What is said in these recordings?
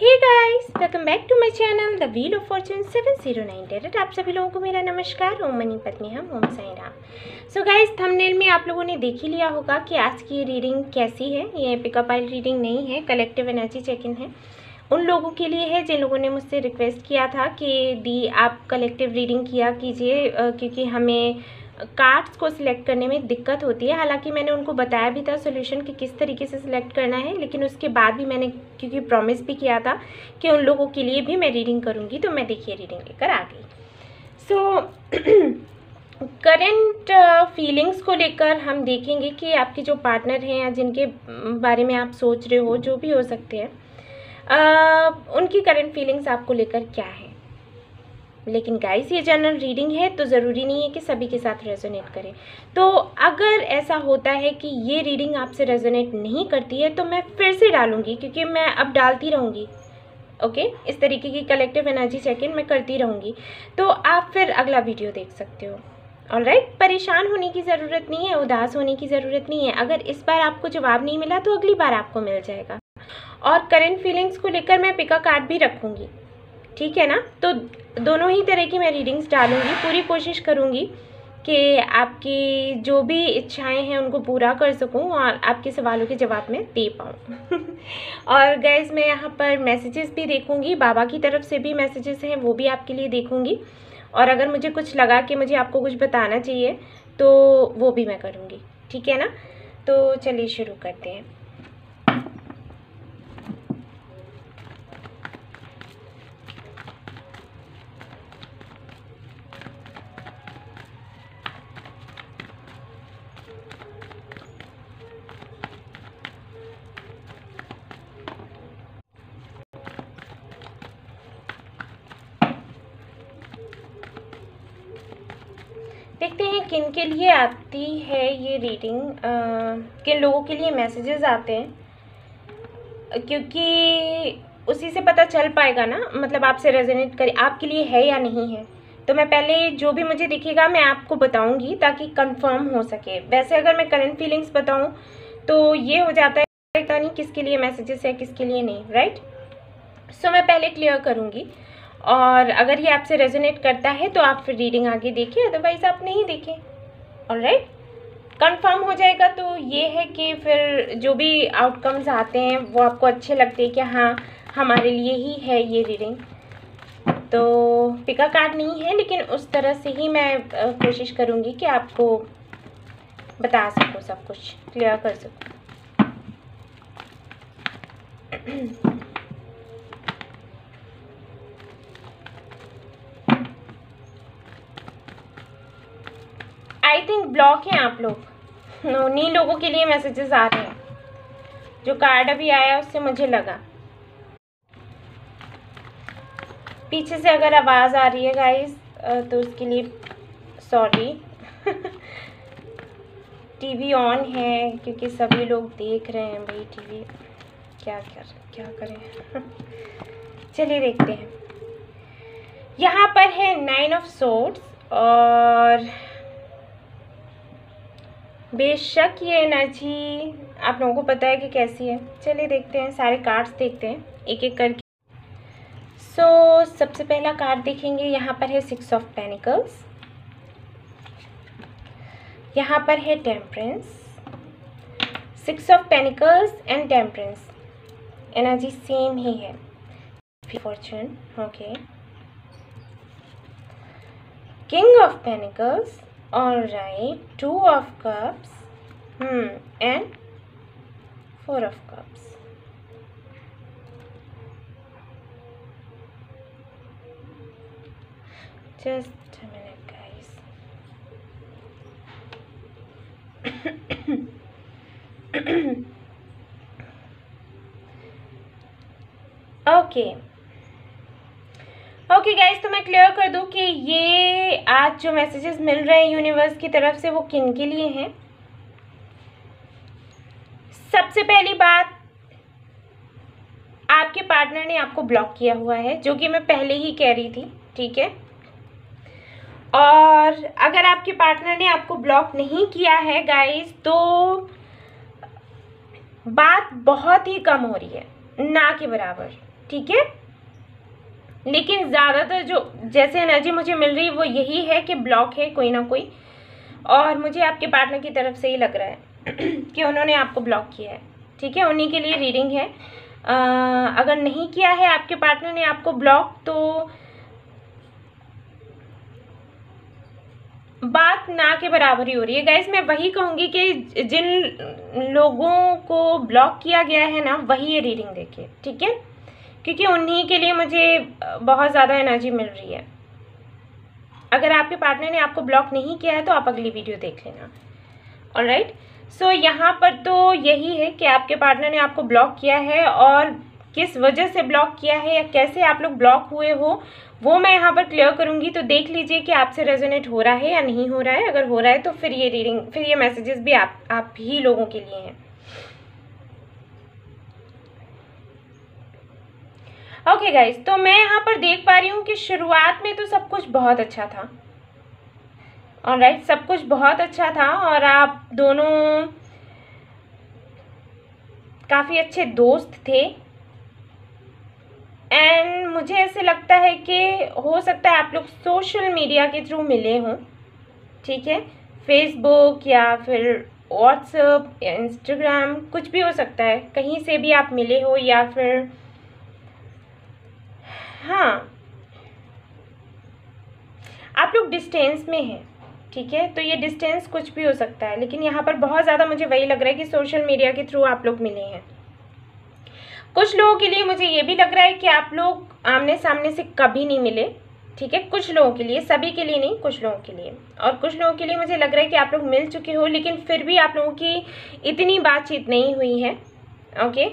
Hey guys, welcome back to my channel the wheel of fortune 709। आप सभी लोगों को मेरा नमस्कार। ओम मनी पत्नी हम ओम Sai Ram. So guys, thumbnail में आप लोगों ने देख ही लिया होगा कि आज की ये रीडिंग कैसी है। ये पिकअप आइल रीडिंग नहीं है, कलेक्टिव एनर्जी चेक इन है। उन लोगों के लिए है जिन लोगों ने मुझसे रिक्वेस्ट किया था कि दी आप कलेक्टिव रीडिंग किया कीजिए, क्योंकि हमें कार्ड्स को सिलेक्ट करने में दिक्कत होती है। हालांकि मैंने उनको बताया भी था सॉल्यूशन कि किस तरीके से सिलेक्ट करना है, लेकिन उसके बाद भी मैंने क्योंकि प्रॉमिस भी किया था कि उन लोगों के लिए भी मैं रीडिंग करूंगी, तो मैं देखिए रीडिंग लेकर आ गई। सो करंट फीलिंग्स को लेकर हम देखेंगे कि आपके जो पार्टनर हैं या जिनके बारे में आप सोच रहे हो, जो भी हो सकते हैं, उनकी करंट फीलिंग्स आपको लेकर क्या है। लेकिन गाइस, ये जनरल रीडिंग है तो ज़रूरी नहीं है कि सभी के साथ रेजोनेट करे। तो अगर ऐसा होता है कि ये रीडिंग आपसे रेजोनेट नहीं करती है तो मैं फिर से डालूंगी, क्योंकि मैं अब डालती रहूंगी। ओके, इस तरीके की कलेक्टिव एनर्जी चेक इन मैं करती रहूंगी, तो आप फिर अगला वीडियो देख सकते हो। ऑलराइट, परेशान होने की ज़रूरत नहीं है, उदास होने की ज़रूरत नहीं है। अगर इस बार आपको जवाब नहीं मिला तो अगली बार आपको मिल जाएगा। और करंट फीलिंग्स को लेकर मैं पिका कार्ड भी रखूँगी, ठीक है ना। तो दोनों ही तरह की मैं रीडिंग्स डालूंगी, पूरी कोशिश करूंगी कि आपकी जो भी इच्छाएं हैं उनको पूरा कर सकूं और आपके सवालों के जवाब मैं दे पाऊं। और गाइस, मैं यहाँ पर मैसेजेस भी देखूंगी, बाबा की तरफ से भी मैसेजेस हैं वो भी आपके लिए देखूंगी। और अगर मुझे कुछ लगा कि मुझे आपको कुछ बताना चाहिए तो वो भी मैं करूँगी, ठीक है ना। तो चलिए शुरू करते हैं। देखते हैं किन के लिए आती है ये रीडिंग, किन लोगों के लिए मैसेजेस आते हैं, क्योंकि उसी से पता चल पाएगा ना, मतलब आपसे रेजोनेट करे, आपके लिए है या नहीं है। तो मैं पहले जो भी मुझे दिखेगा मैं आपको बताऊंगी ताकि कंफर्म हो सके। वैसे अगर मैं करंट फीलिंग्स बताऊं तो ये हो जाता है पता नहीं किसके लिए मैसेजेस है किसके लिए नहीं, राइट। सो मैं पहले क्लियर करूँगी और अगर ये आपसे रेजोनेट करता है तो आप फिर रीडिंग आगे देखिए, अदरवाइज आप नहीं देखें। ऑलराइट, कंफर्म हो जाएगा तो ये है कि फिर जो भी आउटकम्स आते हैं वो आपको अच्छे लगते हैं कि हाँ हमारे लिए ही है ये रीडिंग। तो पिका कार्ड नहीं है, लेकिन उस तरह से ही मैं कोशिश करूँगी कि आपको बता सकूँ, सब कुछ क्लियर कर सकूँ। आई थिंक ब्लॉक हैं आप लोग, उन्हीं लोगों के लिए मैसेजेस आ रहे हैं। जो कार्ड अभी आया उससे मुझे लगा पीछे से अगर आवाज़ आ रही है गाइस तो उसके लिए सॉरी। टीवी ऑन है क्योंकि सभी लोग देख रहे हैं भाई टीवी, क्या करें। चलिए देखते हैं। यहाँ पर है नाइन ऑफ सोर्ड्स और बेशक ये एनर्जी आप लोगों को पता है कि कैसी है। चलिए देखते हैं, सारे कार्ड्स देखते हैं एक एक करके। सो सबसे पहला कार्ड देखेंगे, यहाँ पर है सिक्स ऑफ पेनिकल्स, यहाँ पर है temperance. Six of pentacles and temperance energy same ही है। Fortune, okay. King of Pentacles, alright. Two of Cups, and Four of Cups. Just a minute, guys. Okay okay guys, तो मैं clear कर दूं कि ये आज जो मैसेजेस मिल रहे हैं यूनिवर्स की तरफ से वो किन के लिए हैं। सबसे पहली बात, आपके पार्टनर ने आपको ब्लॉक किया हुआ है, जो कि मैं पहले ही कह रही थी, ठीक है। और अगर आपके पार्टनर ने आपको ब्लॉक नहीं किया है गाइज तो बात बहुत ही कम हो रही है, ना के बराबर। ठीक है। लेकिन ज़्यादातर जो जैसे एनर्जी मुझे मिल रही है वो यही है कि ब्लॉक है कोई ना कोई, और मुझे आपके पार्टनर की तरफ से ही लग रहा है कि उन्होंने आपको ब्लॉक किया है, ठीक है। उन्हीं के लिए रीडिंग है। अगर नहीं किया है आपके पार्टनर ने आपको ब्लॉक, तो बात ना के बराबर ही हो रही है। गाइस मैं वही कहूँगी कि जिन लोगों को ब्लॉक किया गया है ना वही ये रीडिंग देखिए, ठीक है, क्योंकि उन्हीं के लिए मुझे बहुत ज़्यादा एनर्जी मिल रही है। अगर आपके पार्टनर ने आपको ब्लॉक नहीं किया है तो आप अगली वीडियो देख लेना। ऑलराइट, सो यहाँ पर तो यही है कि आपके पार्टनर ने आपको ब्लॉक किया है, और किस वजह से ब्लॉक किया है या कैसे आप लोग ब्लॉक हुए हो वो मैं यहाँ पर क्लियर करूँगी। तो देख लीजिए कि आपसे रेजोनेट हो रहा है या नहीं हो रहा है। अगर हो रहा है तो फिर ये रीडिंग, फिर ये मैसेजेस भी आप ही लोगों के लिए हैं। ओके गाइज, तो मैं यहाँ पर देख पा रही हूँ कि शुरुआत में तो सब कुछ बहुत अच्छा था। ऑलराइट, सब कुछ बहुत अच्छा था और आप दोनों काफ़ी अच्छे दोस्त थे। एंड मुझे ऐसे लगता है कि हो सकता है आप लोग सोशल मीडिया के थ्रू मिले हों, ठीक है, फेसबुक या फिर व्हाट्सएप या इंस्टाग्राम, कुछ भी हो सकता है, कहीं से भी आप मिले हो, या फिर हाँ आप लोग डिस्टेंस में हैं, ठीक है। तो ये डिस्टेंस कुछ भी हो सकता है, लेकिन यहाँ पर बहुत ज़्यादा मुझे वही लग रहा है कि सोशल मीडिया के थ्रू आप लोग मिले हैं। कुछ लोगों के लिए मुझे ये भी लग रहा है कि आप लोग आमने सामने से कभी नहीं मिले, ठीक है, कुछ लोगों के लिए, सभी के लिए नहीं, कुछ लोगों के लिए। और कुछ लोगों के लिए मुझे लग रहा है कि आप लोग मिल चुके हो, लेकिन फिर भी आप लोगों की इतनी बातचीत नहीं हुई है। ओके,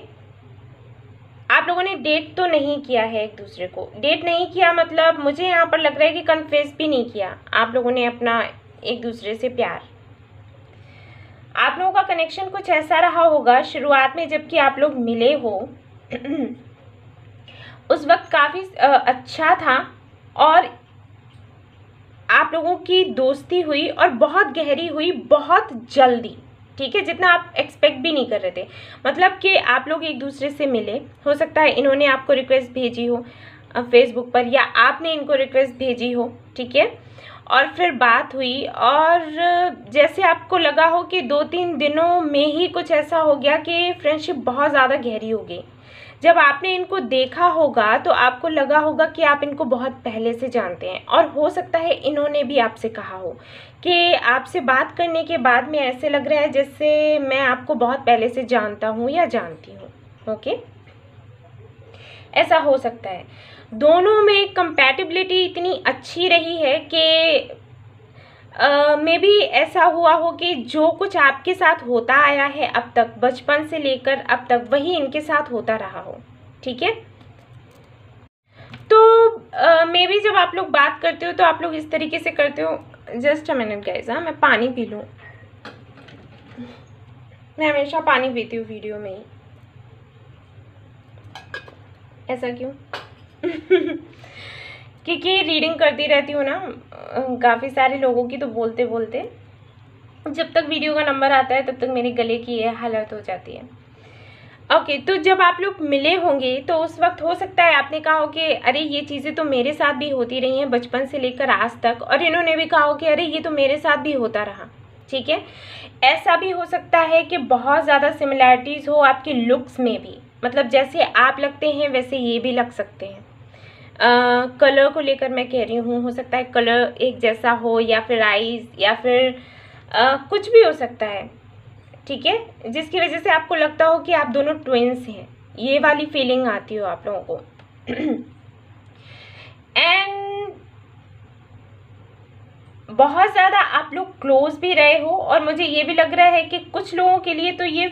आप लोगों ने डेट तो नहीं किया है, एक दूसरे को डेट नहीं किया, मतलब मुझे यहाँ पर लग रहा है कि कन्फेस भी नहीं किया आप लोगों ने अपना एक दूसरे से प्यार। आप लोगों का कनेक्शन कुछ ऐसा रहा होगा शुरुआत में जबकि आप लोग मिले हो, उस वक्त काफ़ी अच्छा था और आप लोगों की दोस्ती हुई और बहुत गहरी हुई, बहुत जल्दी, ठीक है, जितना आप एक्सपेक्ट भी नहीं कर रहे थे। मतलब कि आप लोग एक दूसरे से मिले, हो सकता है इन्होंने आपको रिक्वेस्ट भेजी हो फेसबुक पर या आपने इनको रिक्वेस्ट भेजी हो, ठीक है, और फिर बात हुई, और जैसे आपको लगा हो कि 2-3 दिनों में ही कुछ ऐसा हो गया कि फ्रेंडशिप बहुत ज़्यादा गहरी हो गई। जब आपने इनको देखा होगा तो आपको लगा होगा कि आप इनको बहुत पहले से जानते हैं, और हो सकता है इन्होंने भी आपसे कहा हो कि आपसे बात करने के बाद में ऐसे लग रहा है जैसे मैं आपको बहुत पहले से जानता हूँ या जानती हूँ। ओके, ऐसा हो सकता है। दोनों में कंपैटिबिलिटी इतनी अच्छी रही है कि मे भी ऐसा हुआ हो कि जो कुछ आपके साथ होता आया है अब तक, बचपन से लेकर अब तक, वही इनके साथ होता रहा हो, ठीक है। तो मे भी जब आप लोग बात करते हो तो आप लोग इस तरीके से करते हो। जस्ट अ मिनट गाइस, हाँ मैं पानी पी लूँ, मैं हमेशा पानी पीती हूँ वीडियो में ही, ऐसा क्यों? क्योंकि रीडिंग करती रहती हूँ ना काफ़ी सारे लोगों की, तो बोलते बोलते जब तक वीडियो का नंबर आता है तब तक मेरे गले की ये हालत हो जाती है। ओके, तो जब आप लोग मिले होंगे तो उस वक्त हो सकता है आपने कहा हो कि अरे ये चीज़ें तो मेरे साथ भी होती रही हैं बचपन से लेकर आज तक, और इन्होंने भी कहा हो कि अरे ये तो मेरे साथ भी होता रहा, ठीक है। ऐसा भी हो सकता है कि बहुत ज़्यादा सिमिलैरिटीज़ हो आपके लुक्स में भी, मतलब जैसे आप लगते हैं वैसे ये भी लग सकते हैं। कलर को लेकर मैं कह रही हूँ, हो सकता है कलर एक जैसा हो, या फिर आईज, या फिर कुछ भी हो सकता है, ठीक है, जिसकी वजह से आपको लगता हो कि आप दोनों ट्विन्स हैं, ये वाली फीलिंग आती हो आप लोगों को। एंड बहुत ज़्यादा आप लोग क्लोज भी रहे हो, और मुझे ये भी लग रहा है कि कुछ लोगों के लिए तो ये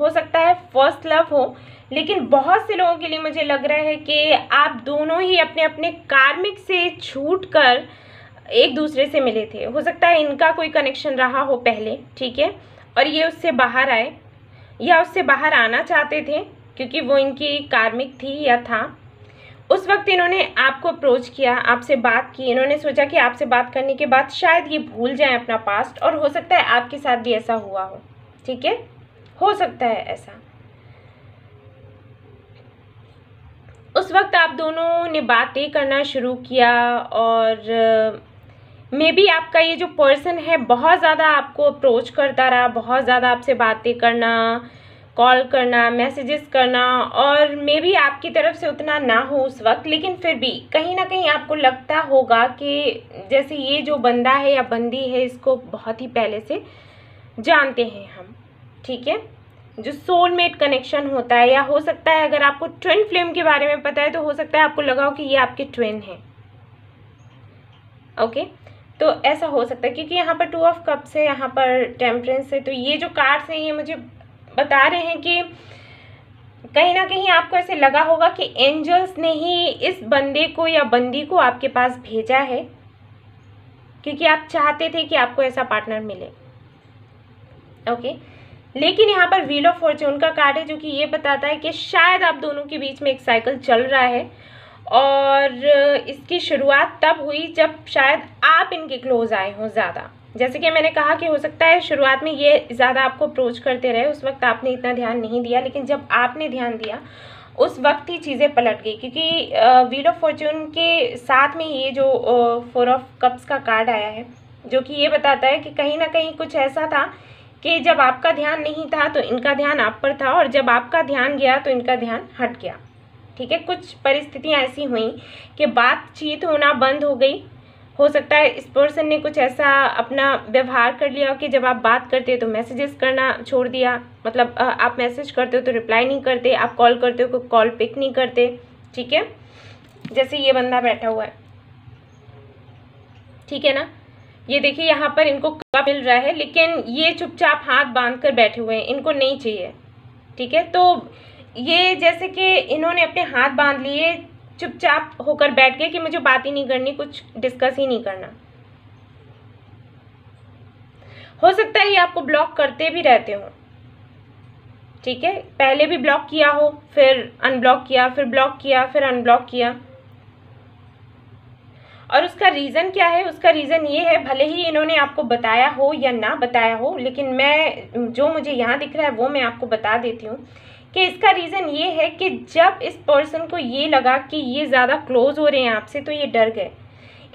हो सकता है फर्स्ट लव हो, लेकिन बहुत से लोगों के लिए मुझे लग रहा है कि आप दोनों ही अपने अपने कार्मिक से छूटकर एक दूसरे से मिले थे। हो सकता है इनका कोई कनेक्शन रहा हो पहले, ठीक है, और ये उससे बाहर आए या उससे बाहर आना चाहते थे क्योंकि वो इनकी कार्मिक थी या था। उस वक्त इन्होंने आपको अप्रोच किया, आपसे बात की, इन्होंने सोचा कि आपसे बात करने के बाद शायद ये भूल जाएं अपना पास्ट, और हो सकता है आपके साथ भी ऐसा हुआ हो, ठीक है, हो सकता है ऐसा। उस वक्त आप दोनों ने बातें करना शुरू किया और मे बी आपका ये जो पर्सन है बहुत ज़्यादा आपको अप्रोच करता रहा, बहुत ज़्यादा आपसे बातें करना, कॉल करना, मैसेजेस करना, और मे बी आपकी तरफ से उतना ना हो उस वक्त, लेकिन फिर भी कहीं ना कहीं आपको लगता होगा कि जैसे ये जो बंदा है या बंदी है इसको बहुत ही पहले से जानते हैं हम, ठीक है, जो सोलमेट कनेक्शन होता है। या हो सकता है अगर आपको ट्विन फ्लेम के बारे में पता है तो हो सकता है आपको लगा हो कि ये आपके ट्विन है, ओके, तो ऐसा हो सकता है क्योंकि यहाँ पर टू ऑफ कप्स है, यहाँ पर टेम्परेंस है। तो ये जो कार्ड्स हैं ये मुझे बता रहे हैं कि कहीं ना कहीं आपको ऐसे लगा होगा कि एंजल्स ने ही इस बंदे को या बंदी को आपके पास भेजा है, क्योंकि आप चाहते थे कि आपको ऐसा पार्टनर मिले, ओके। लेकिन यहाँ पर व्हील ऑफ फॉर्च्यून का कार्ड है जो कि ये बताता है कि शायद आप दोनों के बीच में एक साइकिल चल रहा है और इसकी शुरुआत तब हुई जब शायद आप इनके क्लोज आए हों ज़्यादा। जैसे कि मैंने कहा कि हो सकता है शुरुआत में ये ज़्यादा आपको अप्रोच करते रहे, उस वक्त आपने इतना ध्यान नहीं दिया, लेकिन जब आपने ध्यान दिया उस वक्त ही चीज़ें पलट गई, क्योंकि व्हील ऑफ फॉर्च्यून के साथ में ये जो फोर ऑफ कप्स का कार्ड आया है जो कि ये बताता है कि कहीं ना कहीं कुछ ऐसा था कि जब आपका ध्यान नहीं था तो इनका ध्यान आप पर था, और जब आपका ध्यान गया तो इनका ध्यान हट गया, ठीक है। कुछ परिस्थितियां ऐसी हुई कि बातचीत होना बंद हो गई। हो सकता है इस पर्सन ने कुछ ऐसा अपना व्यवहार कर लिया कि जब आप बात करते हो तो मैसेजेस करना छोड़ दिया, मतलब आप मैसेज करते हो तो रिप्लाई नहीं करते, आप कॉल करते हो तो कॉल पिक नहीं करते, ठीक है, जैसे ये बंदा बैठा हुआ है, ठीक है ना। ये देखिए यहाँ पर इनको कप मिल रहा है, लेकिन ये चुपचाप हाथ बांध कर बैठे हुए हैं, इनको नहीं चाहिए, ठीक है। तो ये जैसे कि इन्होंने अपने हाथ बांध लिए, चुपचाप होकर बैठ गए कि मुझे बात ही नहीं करनी, कुछ डिस्कस ही नहीं करना। हो सकता है ये आपको ब्लॉक करते भी रहते हो, ठीक है, पहले भी ब्लॉक किया हो, फिर अनब्लॉक किया, फिर ब्लॉक किया, फिर अनब्लॉक किया। और उसका रीज़न क्या है? उसका रीज़न ये है, भले ही इन्होंने आपको बताया हो या ना बताया हो, लेकिन मैं जो मुझे यहाँ दिख रहा है वो मैं आपको बता देती हूँ कि इसका रीज़न ये है कि जब इस पर्सन को ये लगा कि ये ज़्यादा क्लोज हो रहे हैं आपसे तो ये डर गए।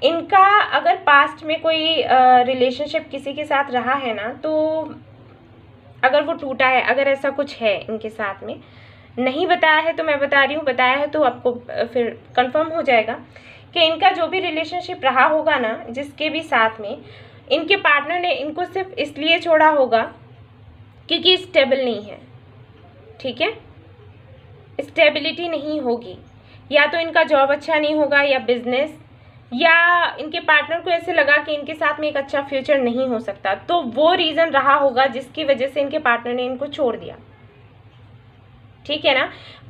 इनका अगर पास्ट में कोई रिलेशनशिप किसी के साथ रहा है ना, तो अगर वो टूटा है, अगर ऐसा कुछ है इनके साथ में, नहीं बताया है तो मैं बता रही हूँ, बताया है तो आपको फिर कंफर्म हो जाएगा कि इनका जो भी रिलेशनशिप रहा होगा ना, जिसके भी साथ में इनके पार्टनर ने इनको सिर्फ इसलिए छोड़ा होगा क्योंकि स्टेबल नहीं है, ठीक है, स्टेबिलिटी नहीं होगी, या तो इनका जॉब अच्छा नहीं होगा या बिजनेस, या इनके पार्टनर को ऐसे लगा कि इनके साथ में एक अच्छा फ्यूचर नहीं हो सकता, तो वो रीज़न रहा होगा जिसकी वजह से इनके पार्टनर ने इनको छोड़ दिया, ठीक है ना।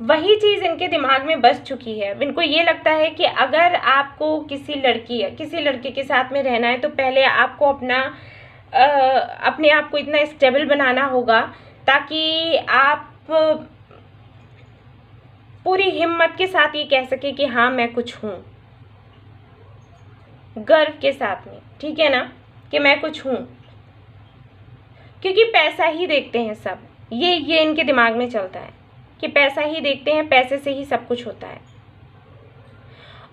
वही चीज़ इनके दिमाग में बस चुकी है। इनको ये लगता है कि अगर आपको किसी लड़की या किसी लड़के के साथ में रहना है तो पहले आपको अपने आप को इतना स्टेबल बनाना होगा ताकि आप पूरी हिम्मत के साथ ये कह सके कि हाँ मैं कुछ हूँ, गर्व के साथ में, ठीक है ना, कि मैं कुछ हूँ, क्योंकि पैसा ही देखते हैं सब। ये इनके दिमाग में चलता है कि पैसा ही देखते हैं, पैसे से ही सब कुछ होता है।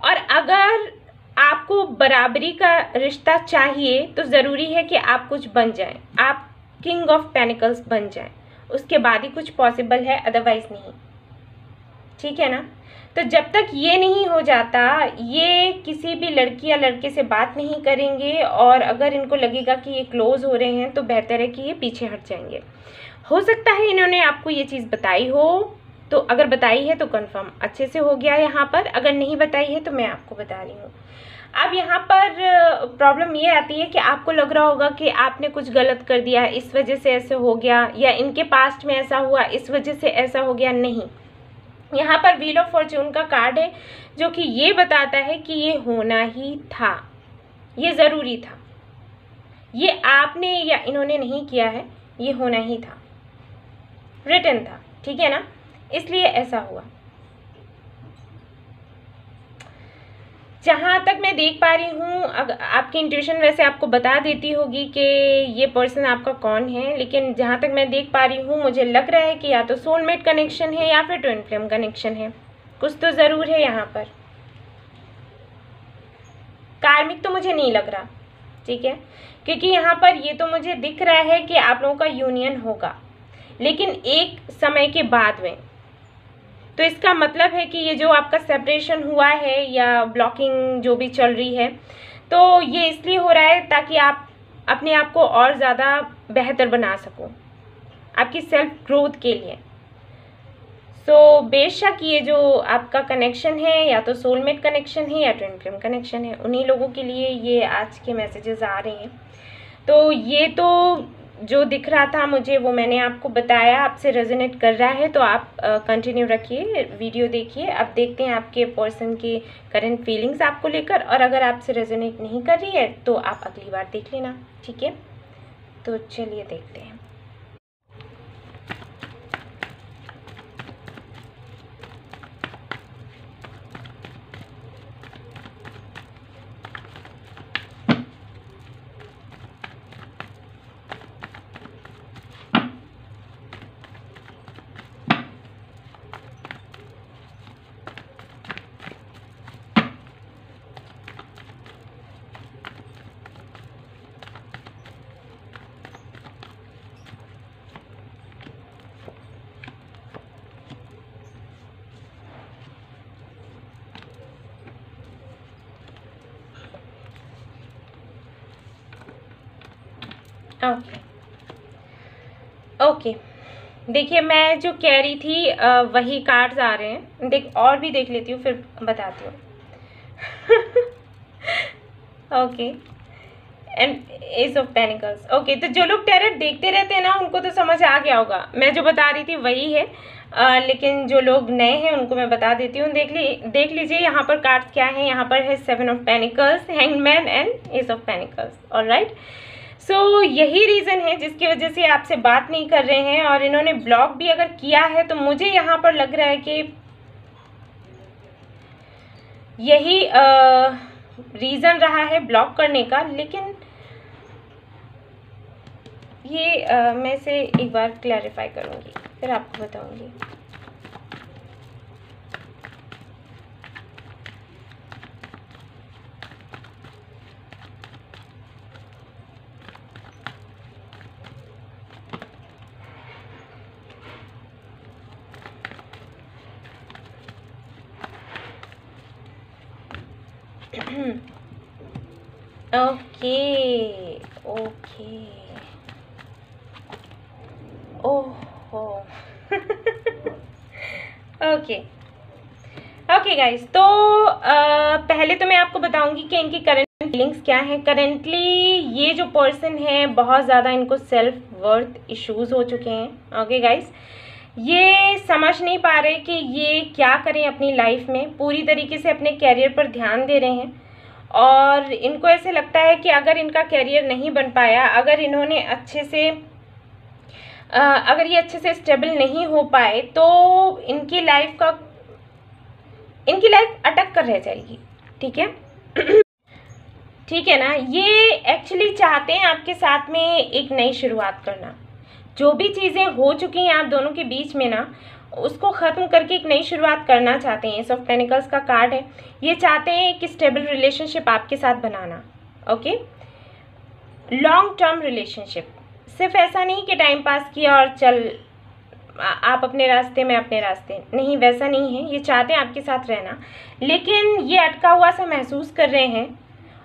और अगर आपको बराबरी का रिश्ता चाहिए तो ज़रूरी है कि आप कुछ बन जाएं, आप किंग ऑफ पेंटिकल्स बन जाएं, उसके बाद ही कुछ पॉसिबल है, अदरवाइज़ नहीं, ठीक है ना। तो जब तक ये नहीं हो जाता, ये किसी भी लड़की या लड़के से बात नहीं करेंगे, और अगर इनको लगेगा कि ये क्लोज हो रहे हैं तो बेहतर है कि ये पीछे हट जाएंगे। हो सकता है इन्होंने आपको ये चीज़ बताई हो, तो अगर बताई है तो कंफर्म अच्छे से हो गया यहाँ पर, अगर नहीं बताई है तो मैं आपको बता रही हूँ। अब यहाँ पर प्रॉब्लम ये आती है कि आपको लग रहा होगा कि आपने कुछ गलत कर दिया, इस वजह से ऐसे हो गया, या इनके पास्ट में ऐसा हुआ, इस वजह से ऐसा हो गया। नहीं, यहाँ पर व्हील ऑफ फॉर्च्यून का कार्ड है जो कि ये बताता है कि ये होना ही था, ये ज़रूरी था, ये आपने या इन्होंने नहीं किया है, ये होना ही था, रिटन था, ठीक है ना, इसलिए ऐसा हुआ। जहाँ तक मैं देख पा रही हूँ, अगर आपकी इंट्यूशन वैसे आपको बता देती होगी कि ये पर्सन आपका कौन है, लेकिन जहाँ तक मैं देख पा रही हूँ मुझे लग रहा है कि या तो सोलमेट कनेक्शन है या फिर ट्विन फ्लेम कनेक्शन है, कुछ तो ज़रूर है यहाँ पर। कार्मिक तो मुझे नहीं लग रहा, ठीक है, क्योंकि यहाँ पर ये तो मुझे दिख रहा है कि आप लोगों का यूनियन होगा, लेकिन एक समय के बाद में। तो इसका मतलब है कि ये जो आपका सेपरेशन हुआ है या ब्लॉकिंग जो भी चल रही है, तो ये इसलिए हो रहा है ताकि आप अपने आप को और ज़्यादा बेहतर बना सको, आपकी सेल्फ ग्रोथ के लिए। सो बेशक ये जो आपका कनेक्शन है या तो सोलमेट कनेक्शन है या ट्विन फ्लेम कनेक्शन है, उन्हीं लोगों के लिए ये आज के मैसेजेस आ रहे हैं। तो ये तो जो दिख रहा था मुझे वो मैंने आपको बताया, आपसे रेजोनेट कर रहा है तो आप कंटिन्यू रखिए, वीडियो देखिए। अब देखते हैं आपके पर्सन की करंट फीलिंग्स आपको लेकर, और अगर आपसे रेजोनेट नहीं कर रही है तो आप अगली बार देख लेना, ठीक है। तो चलिए देखते हैं। ओके, देखिए मैं जो कह रही थी वही कार्ड्स आ रहे हैं। देख और भी देख लेती हूँ फिर बताती हूँ। Okay, and ace of pentacles. Okay, तो जो लोग टैरेट देखते रहते हैं ना उनको तो समझ आ गया होगा, मैं जो बता रही थी वही है। लेकिन जो लोग नए हैं उनको मैं बता देती हूँ। देख लीजिए यहाँ पर कार्ड्स क्या हैं। यहाँ पर है seven of pentacles, hanged man and ace of pentacles. Alright, so यही रीज़न है जिसकी वजह से आपसे बात नहीं कर रहे हैं, और इन्होंने ब्लॉक भी अगर किया है तो मुझे यहाँ पर लग रहा है कि यही रीज़न रहा है ब्लॉक करने का। लेकिन ये मैं इसे एक बार क्लैरिफाई करूँगी फिर आपको बताऊँगी। ओके गाइस, तो पहले तो मैं आपको बताऊंगी कि इनकी करंट फीलिंग्स क्या हैं। करेंटली ये जो पर्सन है बहुत ज़्यादा इनको सेल्फ वर्थ इश्यूज़ हो चुके हैं। ओके गाइस, ये समझ नहीं पा रहे कि ये क्या करें अपनी लाइफ में, पूरी तरीके से अपने कैरियर पर ध्यान दे रहे हैं, और इनको ऐसे लगता है कि अगर इनका कैरियर नहीं बन पाया, अगर ये अच्छे से स्टेबल नहीं हो पाए तो इनकी लाइफ अटक कर रह जाएगी, ठीक है। ठीक है ना, ये एक्चुअली चाहते हैं आपके साथ में एक नई शुरुआत करना। जो भी चीज़ें हो चुकी हैं आप दोनों के बीच में ना, उसको ख़त्म करके एक नई शुरुआत करना चाहते हैं। एस ऑफ पेंटिकल्स का कार्ड है। ये चाहते हैं एक स्टेबल रिलेशनशिप आपके साथ बनाना, ओके, लॉन्ग टर्म रिलेशनशिप। सिर्फ ऐसा नहीं कि टाइम पास किया और चल आप अपने रास्ते में अपने रास्ते, नहीं, वैसा नहीं है। ये चाहते हैं आपके साथ रहना, लेकिन ये अटका हुआ सा महसूस कर रहे हैं,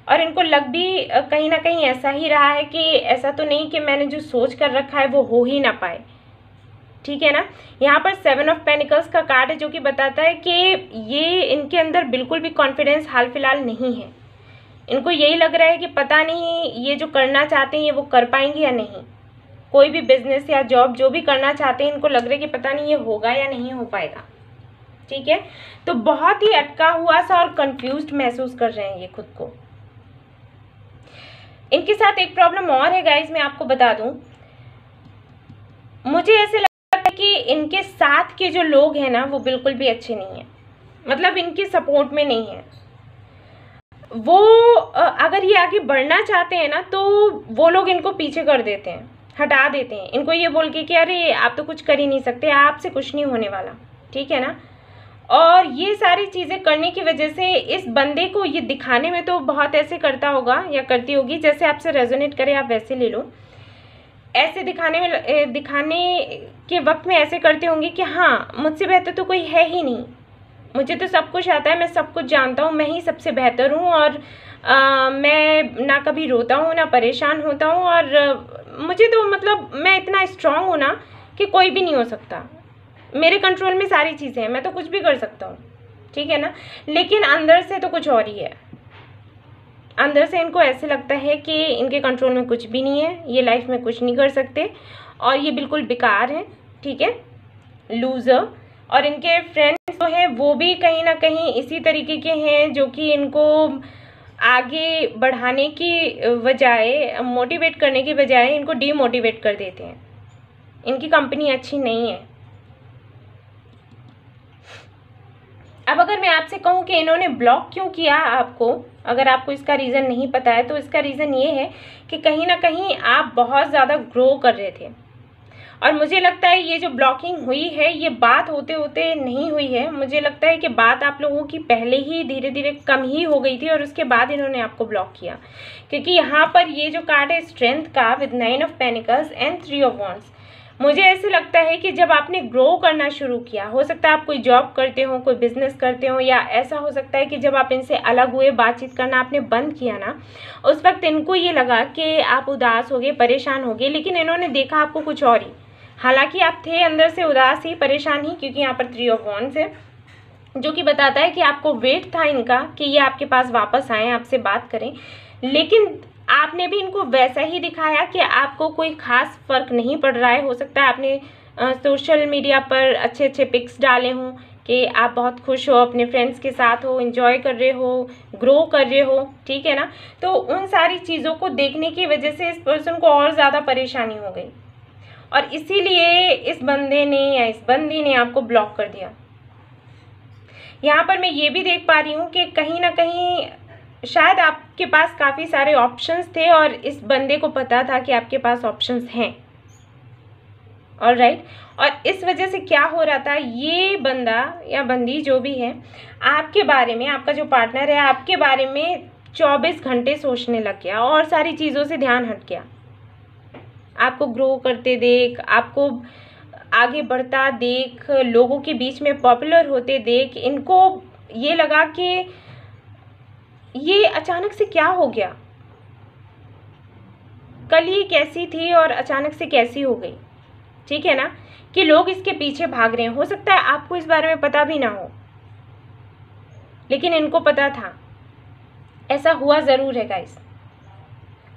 और इनको लग भी कहीं ना कहीं ऐसा ही रहा है कि ऐसा तो नहीं कि मैंने जो सोच कर रखा है वो हो ही ना पाए, ठीक है ना। यहाँ पर सेवन ऑफ पेंटिकल्स का कार्ड है जो कि बताता है कि ये इनके अंदर बिल्कुल भी कॉन्फिडेंस हाल फिलहाल नहीं है। इनको यही लग रहा है कि पता नहीं ये जो करना चाहते हैं ये वो कर पाएंगे या नहीं। कोई भी बिजनेस या जॉब जो भी करना चाहते हैं, इनको लग रहा है कि पता नहीं ये होगा या नहीं हो पाएगा, ठीक है। तो बहुत ही अटका हुआ सा और कंफ्यूज्ड महसूस कर रहे हैं ये खुद को। इनके साथ एक प्रॉब्लम और है गाइस, मैं आपको बता दूं। मुझे ऐसे लगता है कि इनके साथ के जो लोग हैं ना वो बिल्कुल भी अच्छे नहीं हैं, मतलब इनके सपोर्ट में नहीं है वो। अगर ये आगे बढ़ना चाहते हैं ना तो वो लोग इनको पीछे कर देते हैं, हटा देते हैं इनको, ये बोल के कि अरे आप तो कुछ कर ही नहीं सकते, आपसे कुछ नहीं होने वाला, ठीक है ना। और ये सारी चीज़ें करने की वजह से इस बंदे को ये दिखाने में तो बहुत ऐसे करता होगा या करती होगी, जैसे आपसे रेजोनेट करे आप वैसे ले लो। ऐसे दिखाने के वक्त में ऐसे करते होंगे कि हाँ मुझसे बेहतर तो कोई है ही नहीं, मुझे तो सब कुछ आता है, मैं सब कुछ जानता हूँ, मैं ही सबसे बेहतर हूँ और मैं ना कभी रोता हूँ ना परेशान होता हूँ और मुझे तो मतलब मैं इतना स्ट्रांग हूँ ना कि कोई भी नहीं हो सकता, मेरे कंट्रोल में सारी चीज़ें हैं, मैं तो कुछ भी कर सकता हूँ, ठीक है ना। लेकिन अंदर से तो कुछ और ही है, अंदर से इनको ऐसे लगता है कि इनके कंट्रोल में कुछ भी नहीं है, ये लाइफ में कुछ नहीं कर सकते और ये बिल्कुल बेकार है, ठीक है, लूज़र। और इनके फ्रेंड्स जो हैं वो भी कहीं ना कहीं इसी तरीके के हैं जो कि इनको आगे बढ़ाने की बजाय, मोटिवेट करने की बजाय इनको डीमोटिवेट कर देते हैं। इनकी कंपनी अच्छी नहीं है। अब अगर मैं आपसे कहूँ कि इन्होंने ब्लॉक क्यों किया आपको, अगर आपको इसका रीज़न नहीं पता है, तो इसका रीज़न ये है कि कहीं ना कहीं आप बहुत ज़्यादा ग्रो कर रहे थे और मुझे लगता है ये जो ब्लॉकिंग हुई है ये बात होते होते नहीं हुई है, मुझे लगता है कि बात आप लोगों की पहले ही धीरे धीरे कम ही हो गई थी और उसके बाद इन्होंने आपको ब्लॉक किया। क्योंकि यहाँ पर ये जो कार्ड है स्ट्रेंथ का with nine of pentacles and three of wands, मुझे ऐसे लगता है कि जब आपने ग्रो करना शुरू किया, हो सकता है आप कोई जॉब करते हो, कोई बिजनेस करते हो, या ऐसा हो सकता है कि जब आप इनसे अलग हुए, बातचीत करना आपने बंद किया ना, उस वक्त इनको ये लगा कि आप उदास हो गए, परेशान हो गए, लेकिन इन्होंने देखा आपको कुछ और ही। हालांकि आप थे अंदर से उदास ही, परेशान ही, क्योंकि यहाँ पर थ्री ऑफ वॉन्ड्स है जो कि बताता है कि आपको वेट था इनका कि ये आपके पास वापस आएँ, आपसे बात करें, लेकिन आपने भी इनको वैसा ही दिखाया कि आपको कोई ख़ास फ़र्क नहीं पड़ रहा है। हो सकता है आपने सोशल मीडिया पर अच्छे अच्छे पिक्स डाले हों कि आप बहुत खुश हो, अपने फ्रेंड्स के साथ हो, एंजॉय कर रहे हो, ग्रो कर रहे हो, ठीक है ना। तो उन सारी चीज़ों को देखने की वजह से इस पर्सन को और ज़्यादा परेशानी हो गई और इसीलिए इस बंदे ने या इस बंदी ने आपको ब्लॉक कर दिया। यहाँ पर मैं ये भी देख पा रही हूँ कि कहीं ना कहीं शायद आपके पास काफ़ी सारे ऑप्शंस थे और इस बंदे को पता था कि आपके पास ऑप्शंस हैं, ऑलराइट। और इस वजह से क्या हो रहा था, ये बंदा या बंदी जो भी है आपके बारे में, आपका जो पार्टनर है आपके बारे में 24 घंटे सोचने लग गया और सारी चीज़ों से ध्यान हट गया। आपको ग्रो करते देख, आपको आगे बढ़ता देख, लोगों के बीच में पॉपुलर होते देख, इनको ये लगा कि ये अचानक से क्या हो गया, कल ये कैसी थी और अचानक से कैसी हो गई, ठीक है ना, कि लोग इसके पीछे भाग रहे हैं। हो सकता है आपको इस बारे में पता भी ना हो, लेकिन इनको पता था, ऐसा हुआ ज़रूर है गाइस।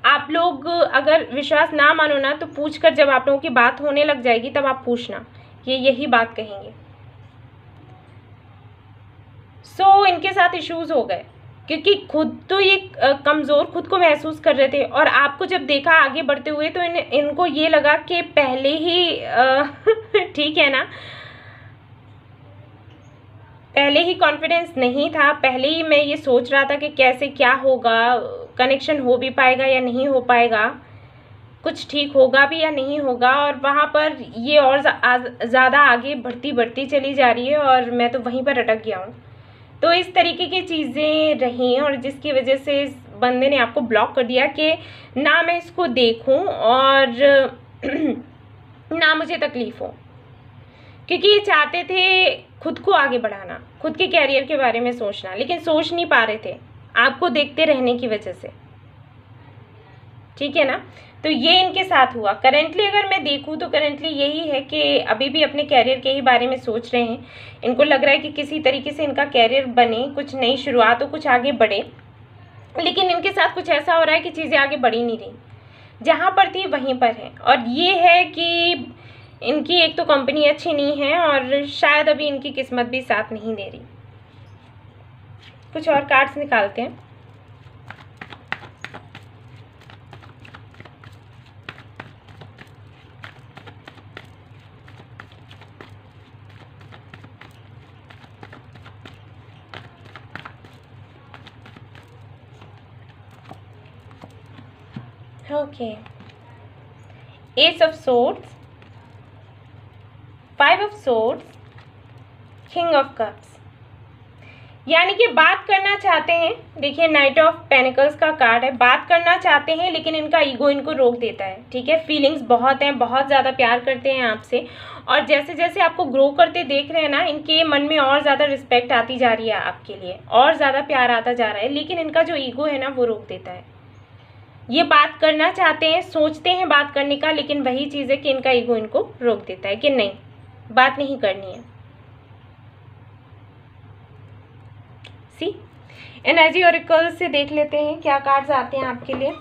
आप लोग अगर विश्वास ना मानो ना तो पूछकर जब आप लोगों की बात होने लग जाएगी तब आप पूछना, ये यही बात कहेंगे। सो इनके साथ इश्यूज़ हो गए क्योंकि खुद तो ये कमज़ोर खुद को महसूस कर रहे थे और आपको जब देखा आगे बढ़ते हुए तो इनको ये लगा कि पहले ही ठीक है ना, पहले ही कॉन्फिडेंस नहीं था, पहले ही मैं ये सोच रहा था कि कैसे क्या होगा, कनेक्शन हो भी पाएगा या नहीं हो पाएगा, कुछ ठीक होगा भी या नहीं होगा। और वहाँ पर ये और ज़्यादा आगे बढ़ती चली जा रही है और मैं तो वहीं पर अटक गया हूँ। तो इस तरीके की चीज़ें रहीं और जिसकी वजह से इस बंदे ने आपको ब्लॉक कर दिया कि ना मैं इसको देखूं और ना मुझे तकलीफ़ हो, क्योंकि ये चाहते थे खुद को आगे बढ़ाना, खुद के कैरियर के बारे में सोचना, लेकिन सोच नहीं पा रहे थे आपको देखते रहने की वजह से, ठीक है ना। तो ये इनके साथ हुआ। करेंटली अगर मैं देखूँ तो करेंटली यही है कि अभी भी अपने कैरियर के ही बारे में सोच रहे हैं। इनको लग रहा है कि किसी तरीके से इनका कैरियर बने, कुछ नई शुरुआत हो, कुछ आगे बढ़े, लेकिन इनके साथ कुछ ऐसा हो रहा है कि चीज़ें आगे बढ़ी नहीं रही, जहाँ पर थी वहीं पर है। और ये है कि इनकी एक तो कंपनी अच्छी नहीं है और शायद अभी इनकी किस्मत भी साथ नहीं दे रही। कुछ और कार्ड्स निकालते हैं। Okay. Ace of Swords, Five of Swords, King of Cups. यानी कि बात करना चाहते हैं। देखिए नाइट ऑफ पेंटिकल्स का कार्ड है, बात करना चाहते हैं लेकिन इनका ईगो इनको रोक देता है। ठीक है, फीलिंग्स बहुत हैं, बहुत ज़्यादा प्यार करते हैं आपसे, और जैसे जैसे आपको ग्रो करते देख रहे हैं ना, इनके मन में और ज़्यादा रिस्पेक्ट आती जा रही है आपके लिए, और ज़्यादा प्यार आता जा रहा है, लेकिन इनका जो ईगो है ना वो रोक देता है। ये बात करना चाहते हैं, सोचते हैं बात करने का, लेकिन वही चीज़ है कि इनका ईगो इनको रोक देता है कि नहीं, बात नहीं करनी है। सी एनर्जी ऑरेकल से देख लेते हैं क्या कार्ड्स आते हैं आपके लिए।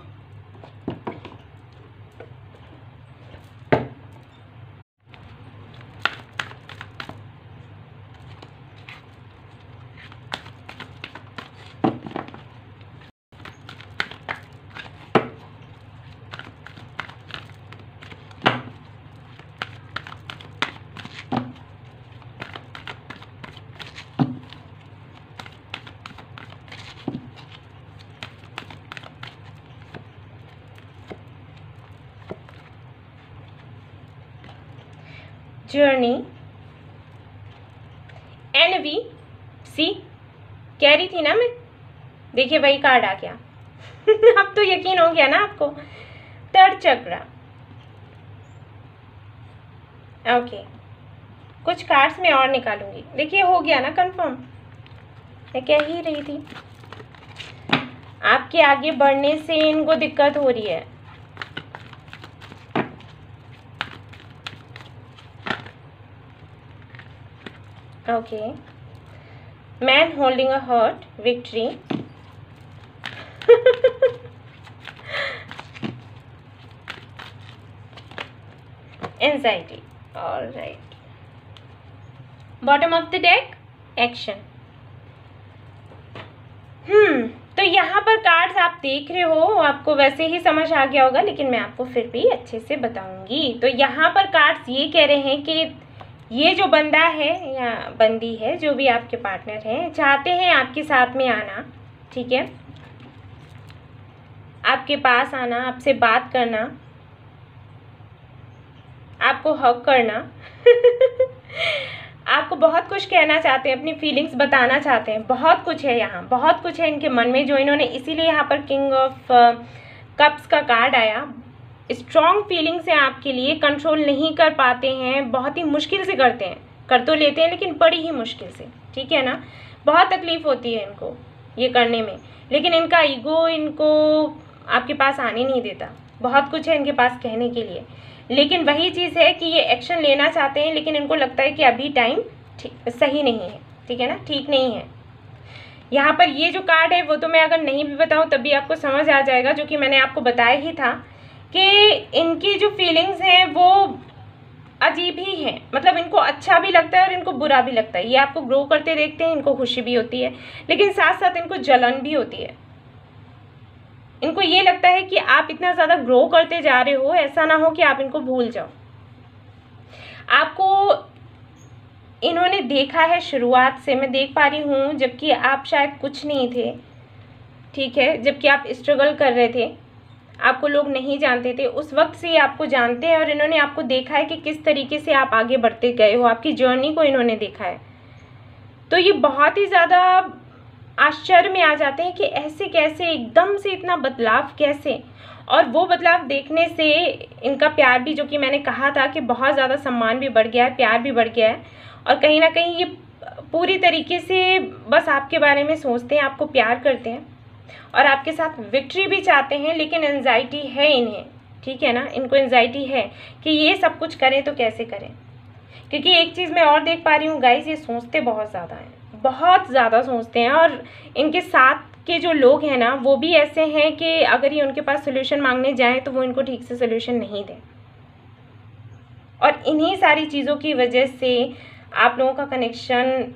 जर्नी, एनवी, सी कह रही थी ना मैं, देखिए वही कार्ड आ गया। अब तो यकीन हो गया ना आपको। थर्ड चक्र, ओके, कुछ कार्ड्स में और निकालूंगी। देखिए हो गया ना कंफर्म, मैं कह ही रही थी आपके आगे बढ़ने से इनको दिक्कत हो रही है। Okay, man holding a heart, victory. Anxiety, all right. Bottom of the deck, action. तो यहाँ पर कार्ड्स आप देख रहे हो, आपको वैसे ही समझ आ गया होगा, लेकिन मैं आपको फिर भी अच्छे से बताऊंगी। तो यहाँ पर कार्ड्स ये कह रहे हैं कि ये जो बंदा है या बंदी है, जो भी आपके पार्टनर हैं, चाहते हैं आपके साथ में आना। ठीक है, आपके पास आना, आपसे बात करना, आपको हग करना। आपको बहुत कुछ कहना चाहते हैं, अपनी फीलिंग्स बताना चाहते हैं, बहुत कुछ है यहाँ, बहुत कुछ है इनके मन में। जो इन्होंने इसीलिए यहाँ पर किंग ऑफ कप्स का कार्ड आया। स्ट्रॉन्ग फीलिंग्स हैं आपके लिए, कंट्रोल नहीं कर पाते हैं, बहुत ही मुश्किल से करते हैं, कर तो लेते हैं लेकिन बड़ी ही मुश्किल से। ठीक है ना, बहुत तकलीफ़ होती है इनको ये करने में, लेकिन इनका ईगो इनको आपके पास आने नहीं देता। बहुत कुछ है इनके पास कहने के लिए, लेकिन वही चीज़ है कि ये एक्शन लेना चाहते हैं, लेकिन इनको लगता है कि अभी टाइम सही नहीं है। ठीक है ना, ठीक नहीं है। यहाँ पर ये जो कार्ड है वो तो मैं अगर नहीं भी बताऊँ तब भी आपको समझ आ जाएगा, जो कि मैंने आपको बताया ही था कि इनकी जो फीलिंग्स हैं वो अजीब ही हैं। मतलब इनको अच्छा भी लगता है और इनको बुरा भी लगता है। ये आपको ग्रो करते देखते हैं, इनको खुशी भी होती है, लेकिन साथ साथ इनको जलन भी होती है। इनको ये लगता है कि आप इतना ज़्यादा ग्रो करते जा रहे हो, ऐसा ना हो कि आप इनको भूल जाओ। आपको इन्होंने देखा है शुरुआत से, मैं देख पा रही हूँ, जबकि आप शायद कुछ नहीं थे। ठीक है, जबकि आप स्ट्रगल कर रहे थे, आपको लोग नहीं जानते थे, उस वक्त से आपको जानते हैं और इन्होंने आपको देखा है कि किस तरीके से आप आगे बढ़ते गए हो, आपकी जर्नी को इन्होंने देखा है। तो ये बहुत ही ज़्यादा आश्चर्य में आ जाते हैं कि ऐसे कैसे, एकदम से इतना बदलाव कैसे। और वो बदलाव देखने से इनका प्यार भी, जो कि मैंने कहा था कि बहुत ज़्यादा सम्मान भी बढ़ गया है, प्यार भी बढ़ गया है, और कहीं ना कहीं ये पूरी तरीके से बस आपके बारे में सोचते हैं, आपको प्यार करते हैं और आपके साथ विक्ट्री भी चाहते हैं। लेकिन एंजाइटी है इन्हें, ठीक है ना, इनको एंजाइटी है कि ये सब कुछ करें तो कैसे करें, क्योंकि एक चीज़ मैं और देख पा रही हूँ गाइस, ये सोचते बहुत ज़्यादा हैं, बहुत ज़्यादा सोचते हैं। और इनके साथ के जो लोग हैं ना वो भी ऐसे हैं कि अगर ये उनके पास सोल्यूशन मांगने जाएँ तो वो इनको ठीक से सोल्यूशन नहीं दें। और इन्हीं सारी चीज़ों की वजह से आप लोगों का कनेक्शन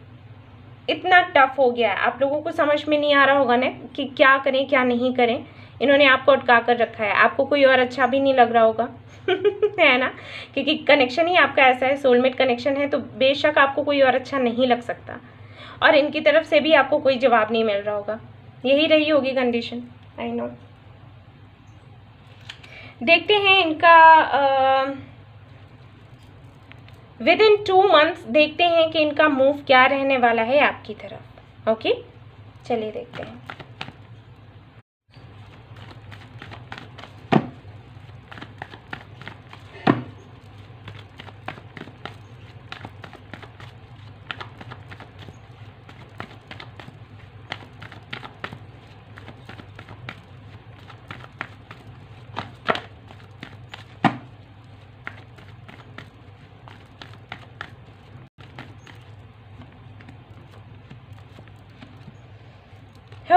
इतना टफ हो गया है। आप लोगों को समझ में नहीं आ रहा होगा ना कि क्या करें क्या नहीं करें। इन्होंने आपको अटका कर रखा है, आपको कोई और अच्छा भी नहीं लग रहा होगा। है ना, क्योंकि कनेक्शन ही आपका ऐसा है, सोलमेट कनेक्शन है, तो बेशक आपको कोई और अच्छा नहीं लग सकता, और इनकी तरफ से भी आपको कोई जवाब नहीं मिल रहा होगा। यही रही होगी कंडीशन, आई नो। देखते हैं इनका विद इन 2 मंथ्स, देखते हैं कि इनका मूव क्या रहने वाला है आपकी तरफ। ओके, चलिए देखते हैं।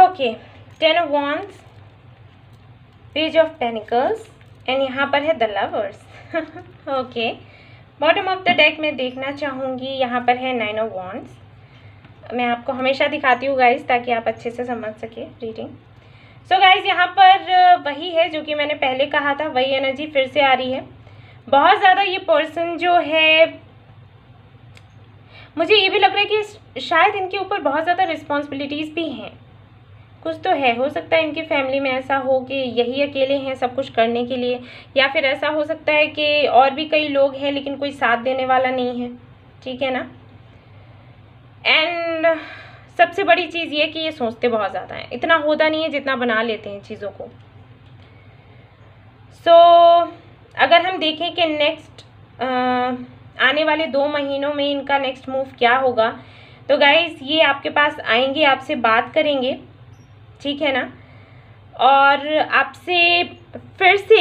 Okay, ten of wands, page of pentacles and यहाँ पर है the lovers. Okay, bottom of the deck में देखना चाहूँगी, यहाँ पर है नाइन ऑफ वॉन्ड्स। मैं आपको हमेशा दिखाती हूँ गाइज ताकि आप अच्छे से समझ सके रीडिंग। सो गाइज यहाँ पर वही है जो कि मैंने पहले कहा था, वही एनर्जी फिर से आ रही है। बहुत ज़्यादा ये पर्सन जो है, मुझे ये भी लग रहा है कि शायद इनके ऊपर बहुत ज़्यादा रिस्पॉन्सिबिलिटीज़ भी हैं। कुछ तो है, हो सकता है इनकी फैमिली में ऐसा हो कि यही अकेले हैं सब कुछ करने के लिए, या फिर ऐसा हो सकता है कि और भी कई लोग हैं लेकिन कोई साथ देने वाला नहीं है, ठीक है ना। एंड सबसे बड़ी चीज़ ये कि ये सोचते बहुत ज़्यादा हैं, इतना होता नहीं है जितना बना लेते हैं चीज़ों को। सो अगर हम देखें कि नेक्स्ट आने वाले 2 महीनों में इनका नेक्स्ट मूव क्या होगा, तो गाइज ये आपके पास आएंगे, आपसे बात करेंगे, ठीक है ना, और आपसे फिर से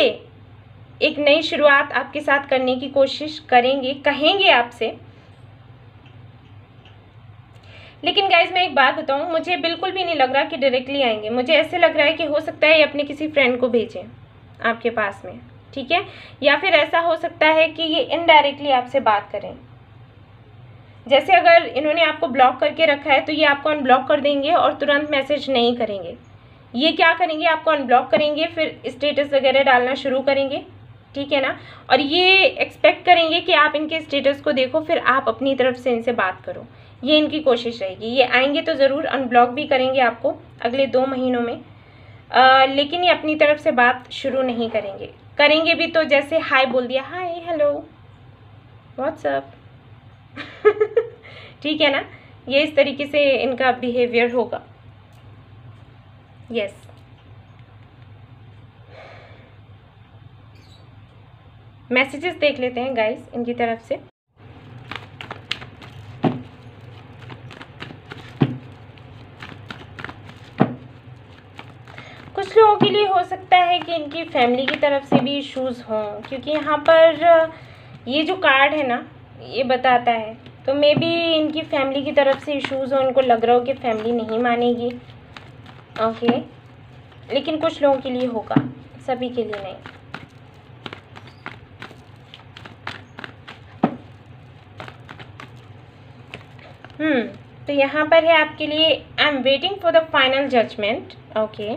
एक नई शुरुआत आपके साथ करने की कोशिश करेंगे, कहेंगे आपसे। लेकिन गाइज मैं एक बात बताऊँ, मुझे बिल्कुल भी नहीं लग रहा कि डायरेक्टली आएंगे, मुझे ऐसे लग रहा है कि हो सकता है ये अपने किसी फ्रेंड को भेजें आपके पास में, ठीक है, या फिर ऐसा हो सकता है कि ये इनडायरेक्टली आपसे बात करें। जैसे अगर इन्होंने आपको ब्लॉक करके रखा है तो ये आपको अनब्लॉक कर देंगे और तुरंत मैसेज नहीं करेंगे। ये क्या करेंगे, आपको अनब्लॉक करेंगे, फिर स्टेटस वगैरह डालना शुरू करेंगे, ठीक है ना, और ये एक्सपेक्ट करेंगे कि आप इनके स्टेटस को देखो फिर आप अपनी तरफ से इनसे बात करो। ये इनकी कोशिश रहेगी। ये आएंगे तो ज़रूर अनब्लॉक भी करेंगे आपको अगले 2 महीनों में, लेकिन ये अपनी तरफ से बात शुरू नहीं करेंगे। करेंगे भी तो जैसे हाय बोल दिया, हाय, हेलो, व्हाट्सअप, ठीक है ना, ये इस तरीके से इनका बिहेवियर होगा। यस, मैसेजेस देख लेते हैं गाइस इनकी तरफ से। कुछ लोगों के लिए हो सकता है कि इनकी फैमिली की तरफ से भी इश्यूज़ हों, क्योंकि यहाँ पर ये जो कार्ड है ना ये बताता है, तो मे बी इनकी फैमिली की तरफ से इश्यूज़ हो, इनको लग रहा हो कि फैमिली नहीं मानेगी। ओके, लेकिन कुछ लोगों के लिए होगा, सभी के लिए नहीं। तो यहाँ पर है आपके लिए, I am waiting for the final judgement. Okay,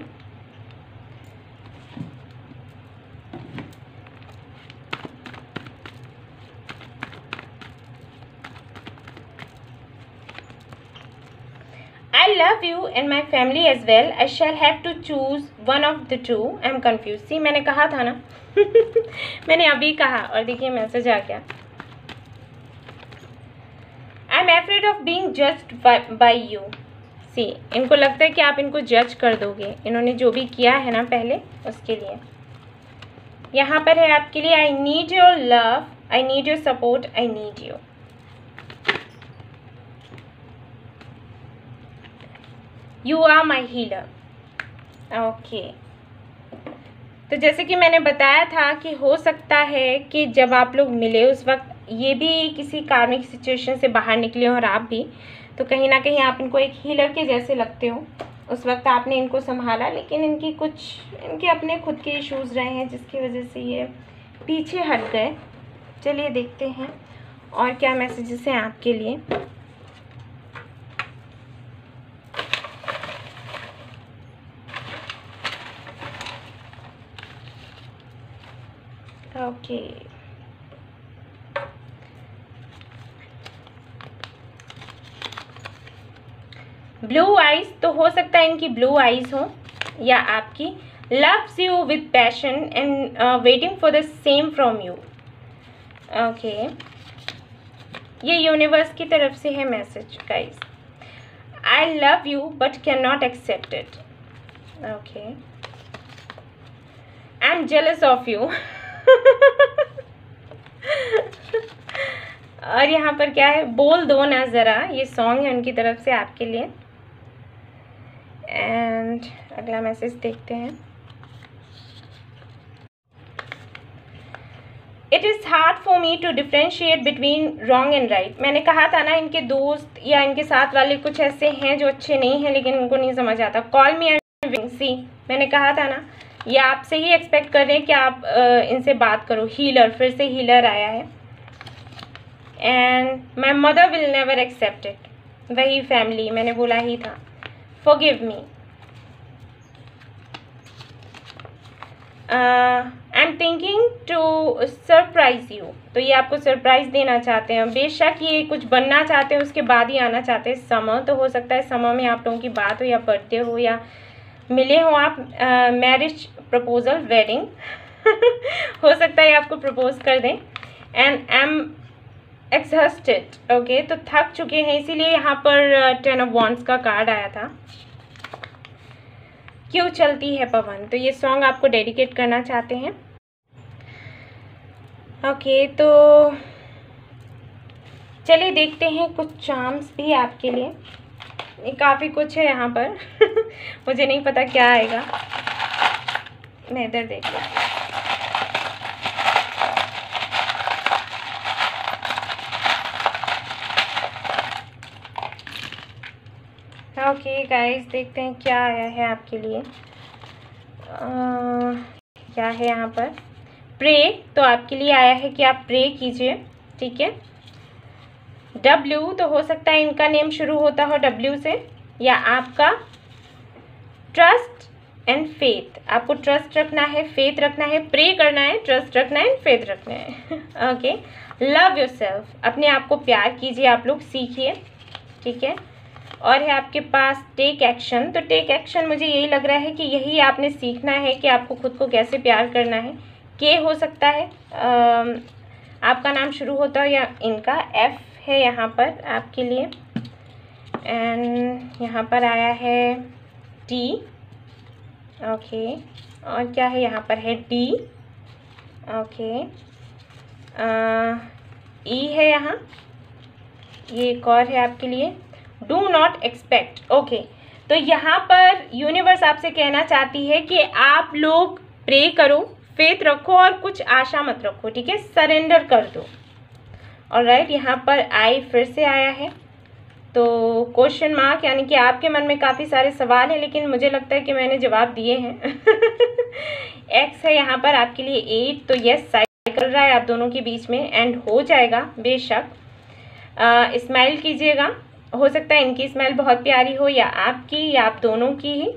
love you and my family as well, I shall have to choose one of the two, I am confuse. See, मैंने कहा था ना। मैंने अभी कहा और देखिए मैसेज आ गया। I am afraid of being judged by you. See, इनको लगता है कि आप इनको जज कर दोगे, इन्होंने जो भी किया है ना पहले उसके लिए। यहाँ पर है आपके लिए, I need your love, I need your support, I need you. You are my healer. Okay. तो जैसे कि मैंने बताया था कि हो सकता है कि जब आप लोग मिले उस वक्त ये भी किसी कार्मिक सिचुएशन से बाहर निकले और आप भी, तो कहीं ना कहीं आप इनको एक हीलर के जैसे लगते हो। उस वक्त आपने इनको संभाला, लेकिन इनकी कुछ, इनके अपने खुद के इश्यूज़ रहे हैं जिसकी वजह से ये पीछे हट गए। चलिए देखते हैं और क्या मैसेजेस हैं आपके लिए। ओके, ब्लू आइज, तो हो सकता है इनकी ब्लू आइज हो या आपकी। Loves you with passion and waiting for the same from you. Okay, ये यूनिवर्स की तरफ से है message guys. I love you but cannot accept it. Okay. I'm jealous of you. और यहाँ पर क्या है, बोल दो ना ज़रा, ये सॉन्ग है उनकी तरफ से आपके लिए. एंड अगला मैसेज देखते हैं. It is hard for me to differentiate between wrong and right. मैंने कहा था ना इनके दोस्त या इनके साथ वाले कुछ ऐसे हैं जो अच्छे नहीं हैं लेकिन उनको नहीं समझ आता. कॉल मी एंड सी, मैंने कहा था ना ये आपसे ही एक्सपेक्ट कर रहे हैं कि आप इनसे बात करो. हीलर, फिर से हीलर आया है. And my mother will never accept it. वही फैमिली, मैंने बोला ही था. Forgive me, I am thinking to surprise you. तो ये आपको सरप्राइज देना चाहते हैं. बेशक ये कुछ बनना चाहते हैं, उसके बाद ही आना चाहते हैं. समर, तो हो सकता है समर में आप लोगों की बात हो या पढ़ते हो या मिले हो आप. मैरिज प्रपोजल, वेडिंग हो सकता है आपको प्रपोज कर दें. And I am exhausted, okay, तो थक चुके हैं. इसीलिए यहाँ पर टेन ऑफ वॉन्ड्स का कार्ड आया था. क्यों चलती है पवन, तो ये सॉन्ग आपको डेडिकेट करना चाहते हैं. ओके तो चलिए देखते हैं कुछ चार्म्स भी आपके लिए. काफ़ी कुछ है यहाँ पर. मुझे नहीं पता क्या आएगा, मैं इधर देख लूँ. ओके गाइस, देखते हैं क्या आया है आपके लिए. क्या है यहाँ पर. प्रे, तो आपके लिए आया है कि आप प्रे कीजिए, ठीक है. W, तो हो सकता है इनका नेम शुरू होता हो W से, या आपका ट्रस्ट एंड फेथ. आपको ट्रस्ट रखना है, फेथ रखना है, प्रे करना है, ट्रस्ट रखना है, फेथ रखना है. ओके, लव योरसेल्फ, अपने आप को प्यार कीजिए, आप लोग सीखिए, ठीक है. और है आपके पास टेक एक्शन, तो टेक एक्शन मुझे यही लग रहा है कि यही आपने सीखना है कि आपको खुद को कैसे प्यार करना है. के हो सकता है आपका नाम शुरू होता हो या इनका. F है यहाँ पर आपके लिए. एंड यहाँ पर आया है टी, ओके. और क्या है यहाँ पर, है डी, ओके. ई है यहाँ, ये एक और है आपके लिए. Do not expect, okay. तो यहाँ पर यूनिवर्स आपसे कहना चाहती है कि आप लोग प्रे करो, फेथ रखो और कुछ आशा मत रखो, ठीक है. सरेंडर कर दो. ऑलराइट, यहाँ पर आई फिर से आया है, तो क्वेश्चन मार्क, यानी कि आपके मन में काफ़ी सारे सवाल हैं लेकिन मुझे लगता है कि मैंने जवाब दिए हैं. एक्स है यहाँ पर आपके लिए, एट, तो यस साइकिल रहा है आप दोनों के बीच में एंड हो जाएगा बेशक. स्माइल कीजिएगा, हो सकता है इनकी स्माइल बहुत प्यारी हो या आपकी या आप दोनों की ही.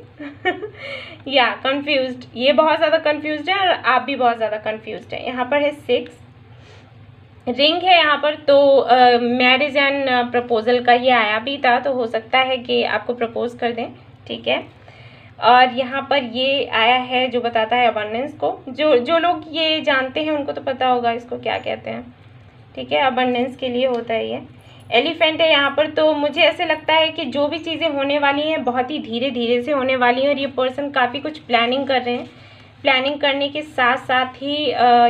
या कंफ्यूज्ड, ये बहुत ज़्यादा कंफ्यूज्ड है और आप भी बहुत ज़्यादा कंफ्यूज्ड हैं. यहाँ पर है सिक्स, रिंग है यहाँ पर, तो मैरिज एंड प्रपोजल का ये आया भी था, तो हो सकता है कि आपको प्रपोज कर दें, ठीक है. और यहाँ पर ये आया है जो बताता है अबंडेंस को. जो लोग ये जानते हैं उनको तो पता होगा इसको क्या कहते हैं, ठीक है. अबंडेंस के लिए होता है ये. एलिफेंट है यहाँ पर, तो मुझे ऐसे लगता है कि जो भी चीज़ें होने वाली हैं बहुत ही धीरे धीरे से होने वाली हैं और ये पर्सन काफ़ी कुछ प्लानिंग कर रहे हैं. प्लानिंग करने के साथ साथ ही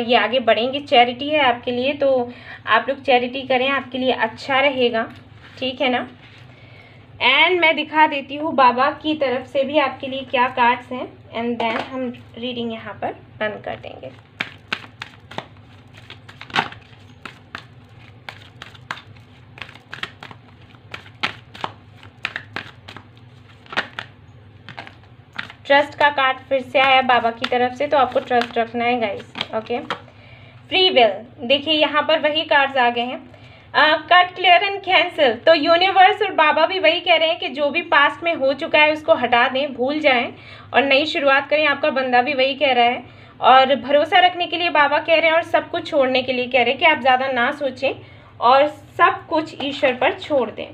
ये आगे बढ़ेंगे. चैरिटी है आपके लिए, तो आप लोग चैरिटी करें, आपके लिए अच्छा रहेगा, ठीक है ना. एंड मैं दिखा देती हूँ बाबा की तरफ से भी आपके लिए क्या कार्ड्स हैं एंड देन हम रीडिंग यहाँ पर बंद कर देंगे. ट्रस्ट का कार्ड फिर से आया बाबा की तरफ से, तो आपको ट्रस्ट रखना है गाइस, ओके. फ्री विल, देखिए यहाँ पर वही कार्ड्स आ गए हैं. कट, क्लियर एंड कैंसिल, तो यूनिवर्स और बाबा भी वही कह रहे हैं कि जो भी पास्ट में हो चुका है उसको हटा दें, भूल जाएं और नई शुरुआत करें. आपका बंदा भी वही कह रहा है और भरोसा रखने के लिए बाबा कह रहे हैं और सब कुछ छोड़ने के लिए कह रहे हैं कि आप ज़्यादा ना सोचें और सब कुछ ईश्वर पर छोड़ दें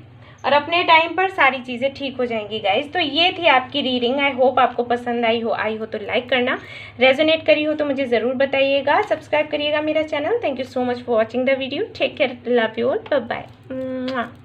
और अपने टाइम पर सारी चीज़ें ठीक हो जाएंगी गाइज. तो ये थी आपकी रीडिंग, आई होप आपको पसंद आई हो तो लाइक करना, रेजोनेट करी हो तो मुझे ज़रूर बताइएगा, सब्सक्राइब करिएगा मेरा channel. Thank you so much for watching the video, take care, love you all, bye bye.